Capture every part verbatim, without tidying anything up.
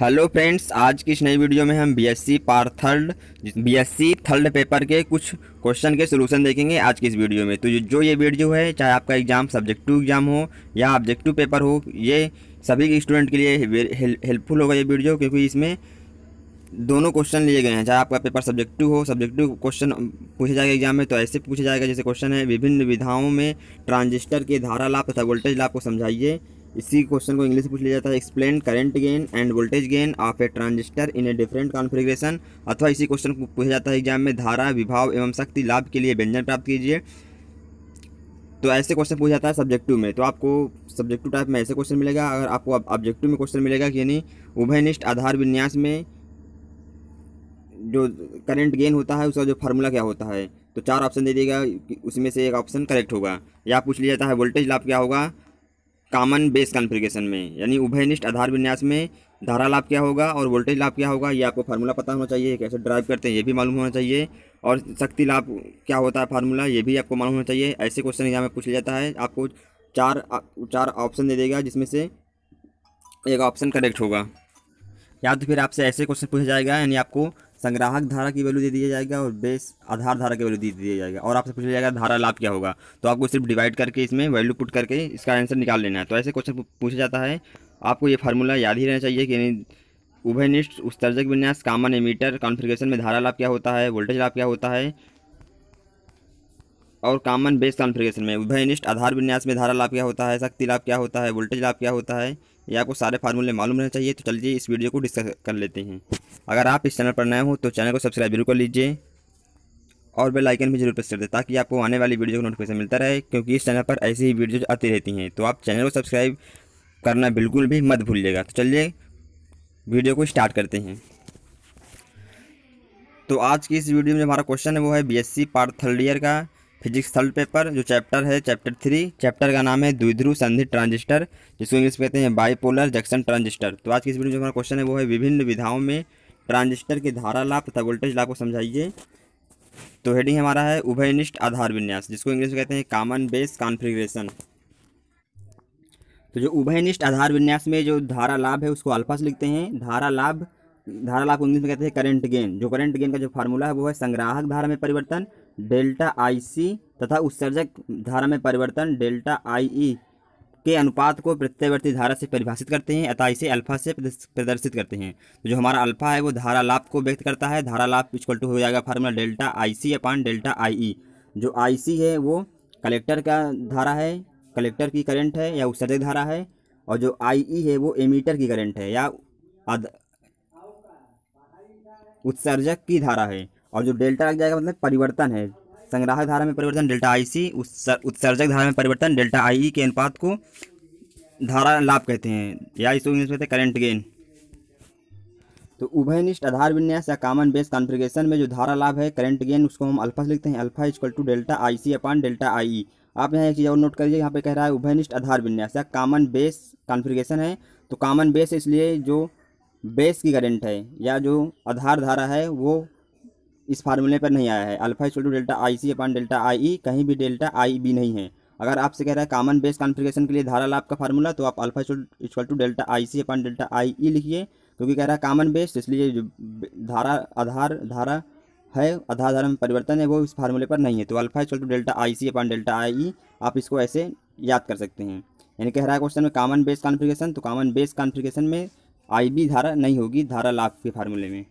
Hello friends, आज की इस नई वीडियो में हम BSc part third BSc third paper के कुछ क्वेश्चन के सोल्यूशन देखेंगे आज की इस वीडियो में। तो जो ये वीडियो है, चाहे आपका एग्ज़ाम सब्जेक्ट टू एग्ज़ाम हो या ऑब्जेक्टिव पेपर हो, ये सभी स्टूडेंट के लिए हेल्पफुल होगा ये वीडियो, क्योंकि इसमें दोनों क्वेश्चन लिए गए हैं। चाहे आपका पेपर सब्जेक्ट टू हो, सब्जेक्ट टू क्वेश्चन पूछे जाएगा एग्जाम में, तो ऐसे पूछे जाएगा जैसे क्वेश्चन है, विभिन्न विधाओं में ट्रांजिस्टर के धारा लाभ तथा वोल्टेज लाभ को समझाइए। इसी क्वेश्चन को इंग्लिश में पूछ लिया जाता है, explain current gain and voltage gain of a transistor in a different configuration. अथवा इसी क्वेश्चन को पूछा जाता है एग्जाम में, धारा विभाव एवं शक्ति लाभ के लिए व्यंजन प्राप्त कीजिए। तो ऐसे क्वेश्चन पूछा जाता है सब्जेक्ट टू में, तो आपको सब्जेक्ट टू टाइप में ऐसे क्वेश्चन मिलेगा। अगर आपको ऑब्जेक्टिव में क्वेश्चन मिलेगा कि यानी उभयनिष्ठ आधार विन्यास में जो करंट गेन होता है उसका जो फार्मूला क्या होता है, तो चार ऑप्शन दे देगा, उसमें से एक ऑप्शन करेक्ट होगा। या पूछ लिया जाता है वोल्टेज लाभ क्या होगा कॉमन बेस कॉन्फ़िगरेशन में, यानी उभयनिष्ठ आधार विन्यास में धारा लाभ क्या होगा और वोल्टेज लाभ क्या होगा, ये आपको फार्मूला पता होना चाहिए, कैसे ड्राइव करते हैं ये भी मालूम होना चाहिए, और शक्ति लाभ क्या होता है फार्मूला ये भी आपको मालूम होना चाहिए। ऐसे क्वेश्चन यहाँ में पूछ लिया जाता है, आपको चार चार ऑप्शन दे देगा जिसमें से एक ऑप्शन करेक्ट होगा। या तो फिर आपसे ऐसे क्वेश्चन पूछा जाएगा, यानी आपको संग्राहक धारा की वैल्यू दे दिया जाएगा और बेस आधार धारा की वैल्यू दे दिया जाएगा, और आपसे पूछा जाएगा धारा लाभ क्या होगा, तो आपको सिर्फ डिवाइड करके इसमें वैल्यू पुट करके इसका आंसर निकाल लेना है। तो ऐसे क्वेश्चन पूछा जाता है, आपको ये फार्मूला याद ही रहना चाहिए कि उभयनिष्ठ उत्सर्जक विन्यास कॉमन एमीटर कॉन्फ़िगरेशन में धारा लाभ क्या होता है, वोल्टेज लाभ क्या होता है, और कॉमन बेस कॉन्फ़िगरेशन में उभयनिष्ठ आधार विन्यास में धारा लाभ क्या होता है, शक्ति लाभ क्या होता है, वोल्टेज लाभ क्या होता है, ये आपको सारे फार्मूले मालूम रहना चाहिए। तो चलिए इस वीडियो को डिस्कस कर लेते हैं। अगर आप इस चैनल पर नए हो तो चैनल को सब्सक्राइब जरूर कर लीजिए और बेल आइकन भी जरूर प्रेस कर दें, ताकि आपको आने वाली वीडियो का नोटिफिकेशन मिलता रहे, क्योंकि इस चैनल पर ऐसी ही वीडियोज आती रहती हैं। तो आप चैनल को सब्सक्राइब करना बिल्कुल भी मत भूलिएगा। तो चलिए वीडियो को स्टार्ट करते हैं। तो आज की इस वीडियो में हमारा क्वेश्चन है वो है B S C part third year का फिजिक्स थर्ड पेपर, जो चैप्टर है चैप्टर थ्री, चैप्टर का नाम है द्विध्रुव सान्धि ट्रांजिस्टर, जिसको इंग्लिश कहते हैं बाइपोलर जंक्शन ट्रांजिस्टर। तो आज की इस वीडियो में हमारा क्वेश्चन है वो है विभिन्न विधाओं में ट्रांजिस्टर के धारा लाभ तथा वोल्टेज लाभ को समझाइए। तो हेडिंग हमारा है उभयनिष्ठ आधार विन्यास, जिसको इंग्लिश कहते हैं कॉमन बेस कॉन्फ़िगरेशन। तो जो उभयनिष्ठ आधार विन्यास में जो धारा लाभ है उसको अल्फा से लिखते हैं। धारा लाभ धारा लाभ को इंग्लिश में कहते हैं करंट गेन। जो करंट गेन का जो फार्मूला है वो है संग्राहक धारा में परिवर्तन डेल्टा आई सी तथा उत्सर्जक धारा में परिवर्तन डेल्टा आई ई के अनुपात को प्रत्यवर्ती धारा से परिभाषित करते हैं, अतः इसे अल्फा से प्रदर्शित करते हैं। तो जो हमारा अल्फा है वो धारा लाभ को व्यक्त करता है। धारा लाभ इक्वल टू हो जाएगा formula delta I C upon delta I E. जो आई सी है वो कलेक्टर का धारा है, कलेक्टर की करंट है या उत्सर्जक धारा है, और जो आई ई है वो एमीटर की करंट है या उत्सर्जक की धारा है, और जो डेल्टा लग जाएगा मतलब परिवर्तन है, संग्राहक धारा में परिवर्तन डेल्टा आई सी, उत्सर्जक धारा में परिवर्तन डेल्टा आई ई के अनुपात को धारा लाभ कहते हैं या इसको इंग्लिश में कहते हैं करंट गेन। तो उभयनिष्ठ आधार विन्यास या कॉमन बेस कॉन्फ़िगरेशन में जो धारा लाभ है करंट गेन, उसको हम अल्फा से लिखते हैं। Alpha equal to delta I C upon delta I E. आप यहाँ एक चीज़ और नोट करिए, यहाँ पे कह रहा है उभयनिष्ठ आधार विन्यास या कॉमन बेस कॉन्फ़िगरेशन है, तो कॉमन बेस इसलिए जो बेस की करंट है या जो आधार धारा है वो इस फार्मूले पर नहीं आया है। Alpha equal to delta I C upon delta I E, कहीं भी डेल्टा आई बी नहीं है। अगर आपसे कह रहा है कॉमन बेस कॉन्फ़िगरेशन के लिए धारा लाभ का फार्मूला, तो आप alpha equal to delta I C upon delta I E लिखिए, क्योंकि कह रहा है कॉमन बेस, इसलिए जो धारा आधार धारा है, आधार धारा में परिवर्तन है, वो इस फार्मूले पर नहीं है। तो alpha equal to delta I C upon delta I E आप इसको ऐसे याद कर सकते हैं। यानी कह रहा है क्वेश्चन में कॉमन बेस कॉन्फ़िगरेशन, तो कॉमन बेस कॉन्फ़िगरेशन में आई बी धारा नहीं होगी धारा लाभ के फार्मूले में।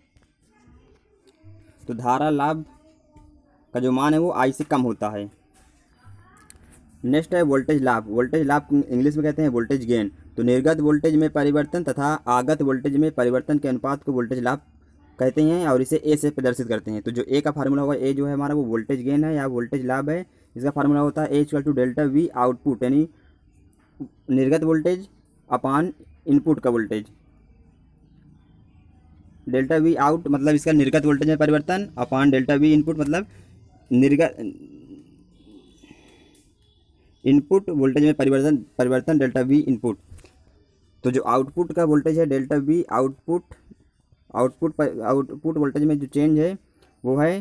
तो धारा लाभ का जो मान है वो आई से कम होता है। नेक्स्ट है वोल्टेज लाभ। वोल्टेज लाभ इंग्लिश में कहते हैं वोल्टेज गेन। तो निर्गत वोल्टेज में परिवर्तन तथा आगत वोल्टेज में परिवर्तन के अनुपात को वोल्टेज लाभ कहते हैं, और इसे ए से प्रदर्शित करते हैं। तो जो ए का फार्मूला होगा, ए जो है हमारा वो वोल्टेज गेन है या वोल्टेज लाभ है, इसका फार्मूला होता है A equal to delta V output, यानी निर्गत वोल्टेज अपान इनपुट का वोल्टेज। डेल्टा वी आउट मतलब इसका निर्गत वोल्टेज में परिवर्तन अपान डेल्टा वी इनपुट मतलब निर्गत इनपुट वोल्टेज में परिवर्तन परिवर्तन डेल्टा वी इनपुट। तो जो आउटपुट का वोल्टेज है delta V output output output voltage में जो चेंज है वो है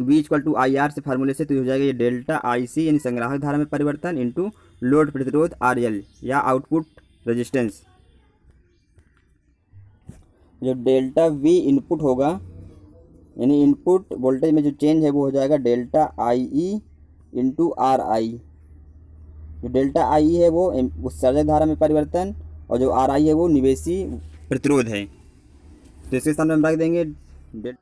V equal to I R से फार्मूले से, तो हो जाएगा ये डेल्टा आई सी यानी संग्राहक धारा में परिवर्तन इंटू लोड प्रतिरोध आर एल या आउटपुट रजिस्टेंस। जो डेल्टा वी इनपुट होगा, यानी इनपुट वोल्टेज में जो चेंज है वो हो जाएगा delta I E into R I. जो डेल्टा आई है वो उत्सर्जक धारा में परिवर्तन, और जो आर आई है वो निवेशी प्रतिरोध है। तो इसके साथ में हम रख देंगे दे,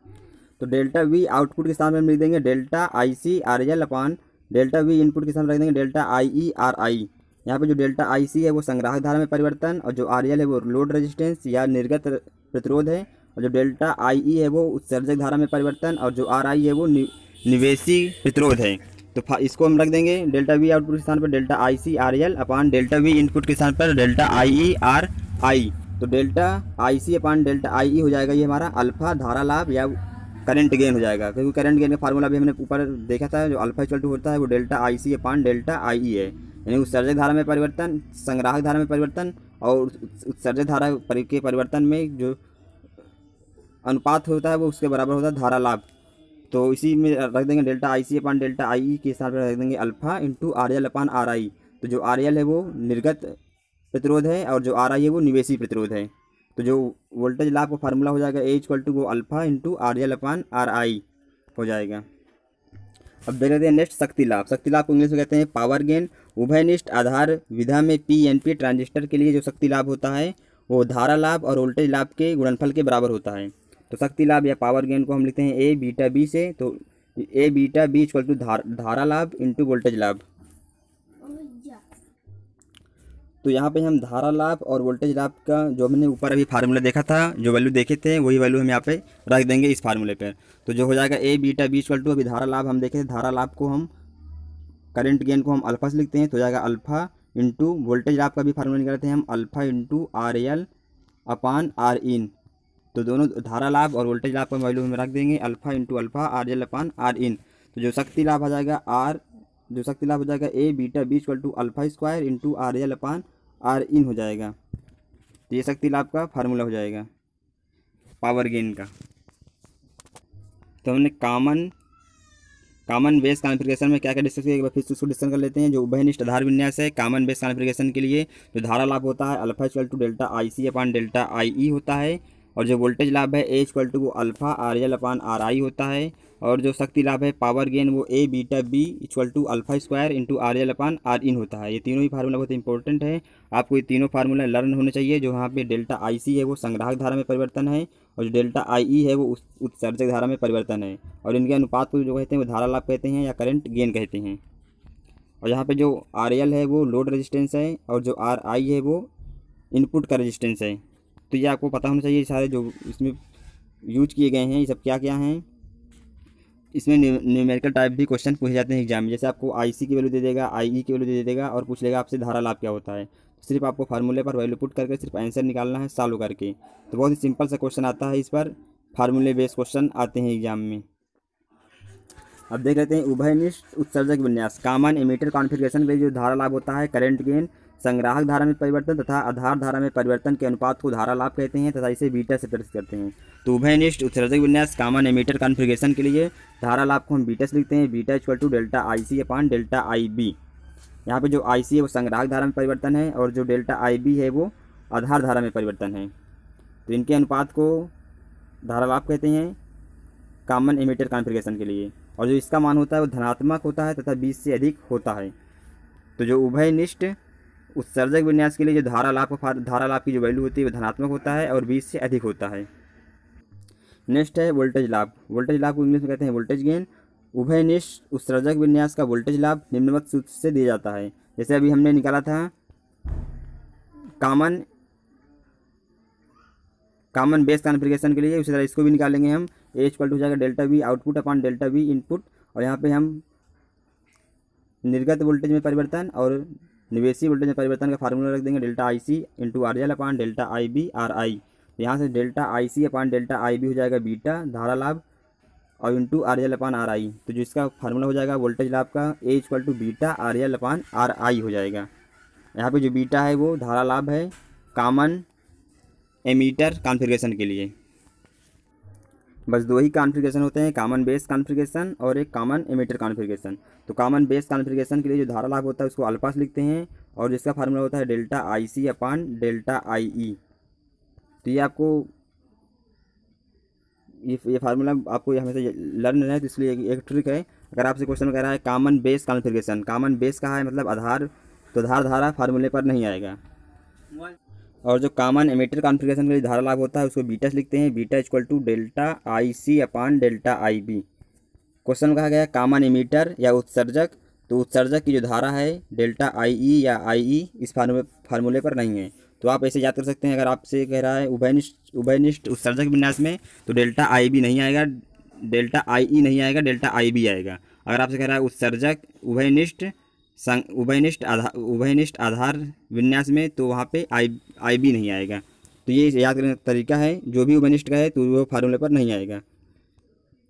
तो डेल्टा वी आउटपुट के साथ में हम लिख देंगे delta I C R L upon delta V input के साथ में रख देंगे delta I E R I. यहाँ पे जो डेल्टा आई सी है वो संग्राहक धारा में परिवर्तन, और जो आर एल है वो लोड रेजिस्टेंस या निर्गत प्रतिरोध है, और जो डेल्टा आई ई है वो उत्सर्जक धारा में परिवर्तन, और जो आर आई है वो नि, निवेशी प्रतिरोध है। तो इसको हम रख देंगे डेल्टा वी आउटपुट के स्थान पर delta I C R L upon delta V input के स्थान पर delta I E R I. तो delta I C upon delta I ई हो जाएगा ये हमारा अल्फा धारा लाभ या करंट गेन हो जाएगा, क्योंकि करंट गेन का फार्मूला भी हमने ऊपर देखा था, जो अल्फा इक्वल टू होता है वो delta I C upon delta I ई है, यानी उत्सर्जक धारा में परिवर्तन, संग्राहक धारा में परिवर्तन और उत्सर्जक धारा के परिवर्तन में जो अनुपात होता है वो उसके बराबर होता है धारा लाभ। तो इसी में रख देंगे delta I C upon delta आई के साथ रख देंगे alpha into R L upon R I. तो जो आर एल है वो निर्गत प्रतिरोध है और जो आर आई है वो निवेशी प्रतिरोध है। तो जो वोल्टेज लाभ का फार्मूला हो जाएगा ए इक्वल टू वो alpha into R L upon R I हो जाएगा। अब देख लेते हैं नेक्स्ट शक्ति लाभ। शक्ति लाभ को इंग्लिश में कहते हैं पावर गेन। उभयनिष्ठ आधार विधा में पी एन पी ट्रांजिस्टर के लिए जो शक्ति लाभ होता है वो धारा लाभ और वोल्टेज लाभ के गुणनफल के बराबर होता है। तो शक्ति लाभ या पावर गेन को हम लिखते हैं ए बीटा बी से। तो A beta B equal to धारा लाभ इंटू वोल्टेज लाभ। तो यहाँ पे हम धारा लाभ और वोल्टेज लाभ का जो हमने ऊपर अभी फार्मूला देखा था, जो वैल्यू देखे थे, वही वैल्यू हम यहाँ पे रख देंगे इस फार्मूले पर। तो जो हो जाएगा A beta B equal to, अभी धारा लाभ हम देखे थे, धारा लाभ को हम करंट गेन को हम अल्फा से लिखते हैं, तो हो जाएगा अल्फा इंटू वोल्टेज लाभ का भी फार्मूला निकालते हैं हम alpha into R L upon R in. तो दोनों धारा लाभ और वोल्टेज लाभ का वैल्यू हम रख देंगे alpha into alpha R L upon R in. तो जो शक्ति लाभ आ जाएगा आर, जो शक्ति लाभ हो जाएगा A beta B equal to alpha square into R L upon R in हो जाएगा। तो ये शक्ति लाभ का फार्मूला हो जाएगा पावर गेन का। तो हमने कामन कामन बेस कॉन्फ़िगरेशन में क्या क्या डिस्कस किया, एक बार फिर उसको डिस्कस कर लेते हैं। जो उभयनिष्ठ आधार विन्यास है कामन बेस कॉन्फ़िगरेशन के लिए जो धारा लाभ होता है alpha equal to delta I C upon delta I E होता है, और जो वोल्टेज लाभ है ए इक्वल टू वो alpha R L upon R I होता है, और जो शक्ति लाभ है पावर गेन वो A beta B equal to alpha square into R L upon R in होता है। ये तीनों ही फार्मूला बहुत इंपॉर्टेंट है, आपको ये तीनों फार्मूला लर्न होने चाहिए। जो यहाँ पे डेल्टा आई सी है वो संग्राहक धारा में परिवर्तन है, और जो डेल्टा आई ई है वो उत्सर्जक धारा में परिवर्तन है, और इनके अनुपात को जो कहते हैं वो धारा लाभ कहते हैं या करंट गेन कहते हैं। और यहाँ पर जो आर एल है वो लोड रजिस्टेंस है, और जो आर आई है वो इनपुट का रजिस्टेंस है। तो ये आपको पता होना चाहिए, सारे जो इसमें यूज किए गए हैं ये सब क्या क्या हैं। इसमें न्यूमेरिकल टाइप भी क्वेश्चन पूछे जाते हैं एग्जाम में, जैसे आपको आईसी की वैल्यू दे देगा, आईई की वैल्यू दे देगा, और पूछ लेगा आपसे धारा लाभ क्या होता है। सिर्फ आपको फार्मूले पर वैल्यू पुट करके सिर्फ आंसर निकालना है सॉल्व करके। तो बहुत ही सिंपल सा क्वेश्चन आता है इस पर, फार्मूले बेस्ड क्वेश्चन आते हैं एग्जाम में। अब देख लेते हैं उभयनिष्ठ उत्सर्जक विन्यास। कॉमन एमीटर कॉन्फ़िगरेशन में जो धारा लाभ होता है करंट गेन, संग्राहक धारा में परिवर्तन तथा आधार धारा में परिवर्तन के अनुपात को धारा लाभ कहते हैं तथा इसे बीटा से प्रदर्शित करते हैं। तो उभयनिष्ठ उत्सर्जक विन्यास कॉमन एमीटर कॉन्फ़िगरेशन के लिए धारा लाभ को हम बीटा से लिखते हैं, beta equal to delta I C upon delta I B. यहाँ पर जो आई सी है वो संग्राहक धारा में परिवर्तन है, और जो डेल्टा आई बी है वो आधार धारा में परिवर्तन है। तो इनके अनुपात को धारा लाभ कहते हैं कॉमन एमीटर कॉन्फ़िगरेशन के लिए, और जो इसका मान होता है वो धनात्मक होता है तथा बीस से अधिक होता है। तो जो उभयनिष्ठ उत्सर्जक विन्यास के लिए जो धारा लाभ का धारा लाभ की जो वैल्यू होती है वो धनात्मक होता है और बीस से अधिक होता है। नेक्स्ट है वोल्टेज लाभ। वोल्टेज लाभ को इंग्लिश में कहते हैं वोल्टेज गेन। उभयनिष्ठ उत्सर्जक विन्यास का वोल्टेज लाभ निम्नवत सूत्र से दिया जाता है, जैसे अभी हमने निकाला था कॉमन कॉमन बेस कॉन्फ़िगरेशन के लिए, उसी तरह इसको भी निकालेंगे हम। ए इक्वल टू हो जाएगा delta V output upon delta V input, और यहाँ पे हम निर्गत वोल्टेज में परिवर्तन और निवेशी वोल्टेज में परिवर्तन का फार्मूला रख देंगे delta I C into R L upon delta I B R I. यहाँ से delta I C upon delta I B हो जाएगा बीटा धारा लाभ और into R L upon R I. तो जो इसका फार्मूला हो जाएगा वोल्टेज लाभ का A equal to beta R L upon R I हो जाएगा। यहाँ पर जो बीटा है वो धारा लाभ है कॉमन एमीटर कॉन्फ़िगरेशन के लिए। बस दो ही कॉन्फ़िगरेशन होते हैं, कॉमन बेस कॉन्फ़िगरेशन और एक कॉमन एमीटर कॉन्फ़िगरेशन। तो कॉमन बेस कॉन्फ़िगरेशन के लिए जो धारा लाभ होता है उसको अल्फा से लिखते हैं, और जिसका फार्मूला होता है delta I C upon delta I ई। तो ये आपको ये ये फार्मूला आपको हमेशा लर्न है, तो इसलिए एक ट्रिक है। अगर आपसे क्वेश्चन कह रहा है common base configuration, common base कहा है मतलब आधार, तो धार धारा फार्मूले पर नहीं आएगा। और जो कॉमन एमिटर कॉन्फ़िगरेशन के लिए धारा लाभ होता है उसको बीटा लिखते हैं, beta equal to delta I C upon delta I B. Question कहा गया कॉमन एमिटर या उत्सर्जक, तो उत्सर्जक की जो धारा है डेल्टा आई ई या आई ई इस फार्मूले पर नहीं है, तो आप ऐसे याद कर सकते हैं। अगर आपसे कह रहा है उभयनिष्ठ उभयनिष्ठ उत्सर्जक विन्यास में, तो डेल्टा आई बी नहीं आएगा, डेल्टा आई ई नहीं आएगा, डेल्टा आई बी आएगा। अगर आपसे कह रहा है उत्सर्जक उभयनिष्ठ संग उभयनिष्ठ आधार उभयनिष्ठ आधार विन्यास में, तो वहाँ पे आई आई बी नहीं आएगा। तो ये याद करने का तरीका है, जो भी उभयनिष्ठ का है तो वो फार्मूले पर नहीं आएगा।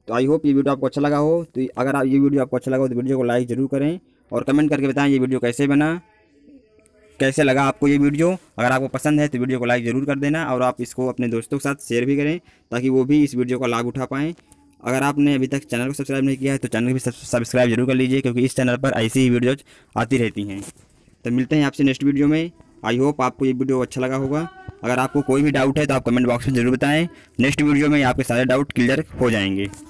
तो आई होप ये वीडियो आपको अच्छा लगा हो। तो अगर आप ये वीडियो आपको अच्छा लगा हो तो वीडियो को लाइक ज़रूर करें और कमेंट करके बताएं ये वीडियो कैसे बना, कैसे लगा आपको ये वीडियो। अगर आपको पसंद है तो वीडियो को लाइक ज़रूर कर देना और आप इसको अपने दोस्तों के साथ शेयर भी करें ताकि वो भी इस वीडियो का लाभ उठा पाएँ। अगर आपने अभी तक चैनल को सब्सक्राइब नहीं किया है तो चैनल भी सब्सक्राइब जरूर कर लीजिए, क्योंकि इस चैनल पर ऐसी ही वीडियोज आती रहती हैं। तो मिलते हैं आपसे नेक्स्ट वीडियो में। आई होप आपको ये वीडियो अच्छा लगा होगा। अगर आपको कोई भी डाउट है तो आप कमेंट बॉक्स में ज़रूर बताएँ, नेक्स्ट वीडियो में आपके सारे डाउट क्लियर हो जाएंगे।